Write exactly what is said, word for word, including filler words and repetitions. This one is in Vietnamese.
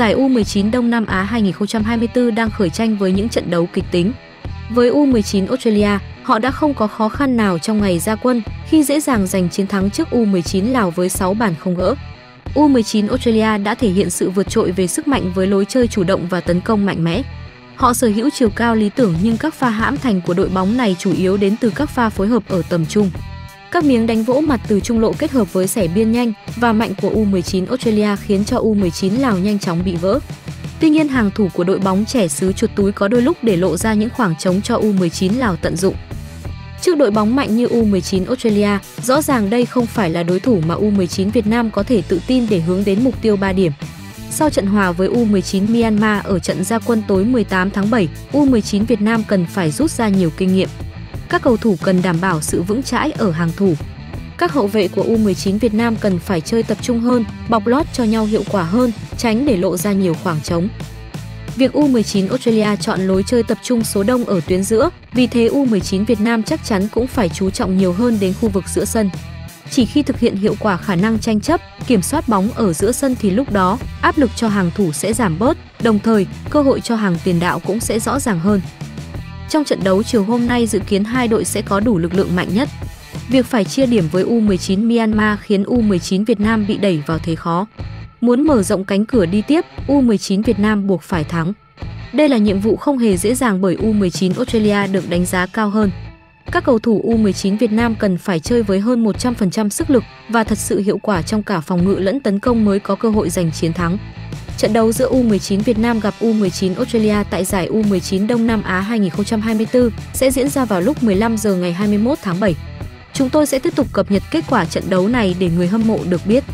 giải U mười chín Đông Nam Á hai nghìn không trăm hai mươi tư đang khởi tranh với những trận đấu kịch tính. Với U mười chín Australia, họ đã không có khó khăn nào trong ngày ra quân khi dễ dàng giành chiến thắng trước U mười chín Lào với sáu bàn không gỡ. U mười chín Australia đã thể hiện sự vượt trội về sức mạnh với lối chơi chủ động và tấn công mạnh mẽ. Họ sở hữu chiều cao lý tưởng nhưng các pha hãm thành của đội bóng này chủ yếu đến từ các pha phối hợp ở tầm trung. Các miếng đánh vỗ mặt từ trung lộ kết hợp với xẻ biên nhanh và mạnh của U mười chín Australia khiến cho U mười chín Lào nhanh chóng bị vỡ. Tuy nhiên, hàng thủ của đội bóng trẻ xứ chuột túi có đôi lúc để lộ ra những khoảng trống cho U mười chín Lào tận dụng. Trước đội bóng mạnh như U mười chín Australia, rõ ràng đây không phải là đối thủ mà U mười chín Việt Nam có thể tự tin để hướng đến mục tiêu ba điểm. Sau trận hòa với U mười chín Myanmar ở trận ra quân tối mười tám tháng bảy, U mười chín Việt Nam cần phải rút ra nhiều kinh nghiệm. Các cầu thủ cần đảm bảo sự vững chãi ở hàng thủ. Các hậu vệ của U mười chín Việt Nam cần phải chơi tập trung hơn, bọc lót cho nhau hiệu quả hơn, tránh để lộ ra nhiều khoảng trống. Việc U mười chín Australia chọn lối chơi tập trung số đông ở tuyến giữa, vì thế U mười chín Việt Nam chắc chắn cũng phải chú trọng nhiều hơn đến khu vực giữa sân. Chỉ khi thực hiện hiệu quả khả năng tranh chấp, kiểm soát bóng ở giữa sân thì lúc đó, áp lực cho hàng thủ sẽ giảm bớt, đồng thời, cơ hội cho hàng tiền đạo cũng sẽ rõ ràng hơn. Trong trận đấu chiều hôm nay dự kiến hai đội sẽ có đủ lực lượng mạnh nhất. Việc phải chia điểm với U mười chín Myanmar khiến U mười chín Việt Nam bị đẩy vào thế khó. Muốn mở rộng cánh cửa đi tiếp, U mười chín Việt Nam buộc phải thắng. Đây là nhiệm vụ không hề dễ dàng bởi U mười chín Australia được đánh giá cao hơn. Các cầu thủ U mười chín Việt Nam cần phải chơi với hơn một trăm phần trăm sức lực và thật sự hiệu quả trong cả phòng ngự lẫn tấn công mới có cơ hội giành chiến thắng. Trận đấu giữa U mười chín Việt Nam gặp U mười chín Australia tại giải U mười chín Đông Nam Á hai nghìn không trăm hai mươi tư sẽ diễn ra vào lúc mười lăm giờ ngày hai mươi mốt tháng bảy. Chúng tôi sẽ tiếp tục cập nhật kết quả trận đấu này để người hâm mộ được biết.